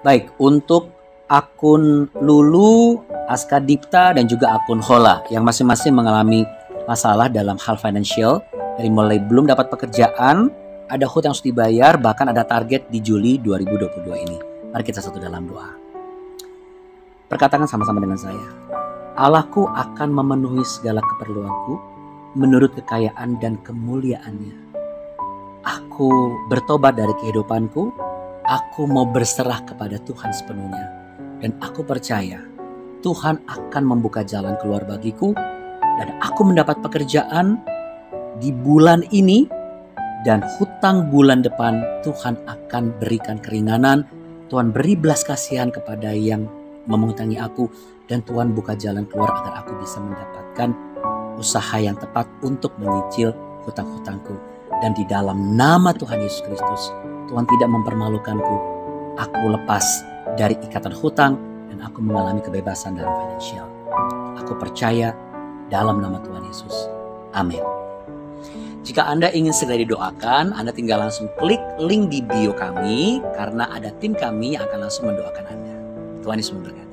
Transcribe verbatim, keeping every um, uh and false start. Baik, untuk akun Lulu, Askadipta, dan juga akun Hola yang masing-masing mengalami masalah dalam hal financial, dari mulai belum dapat pekerjaan, ada hutang yang harus dibayar, bahkan ada target di Juli dua ribu dua puluh dua ini. Mari kita satu dalam doa. Perkatakan sama-sama dengan saya. Allahku akan memenuhi segala keperluanku menurut kekayaan dan kemuliaannya. Aku bertobat dari kehidupanku, aku mau berserah kepada Tuhan sepenuhnya. Dan aku percaya Tuhan akan membuka jalan keluar bagiku, dan aku mendapat pekerjaan di bulan ini, dan hutang bulan depan Tuhan akan berikan keringanan. Tuhan beri belas kasihan kepada yang memengutangi aku, dan Tuhan buka jalan keluar agar aku bisa mendapatkan usaha yang tepat untuk menyicil hutang-hutangku. Dan di dalam nama Tuhan Yesus Kristus, Tuhan tidak mempermalukanku. Aku lepas dari ikatan hutang dan aku mengalami kebebasan dalam finansial. Aku percaya dalam nama Tuhan Yesus. Amin. Jika Anda ingin segera didoakan, Anda tinggal langsung klik link di bio kami, karena ada tim kami yang akan langsung mendoakan Anda. Tuhan Yesus memberkati.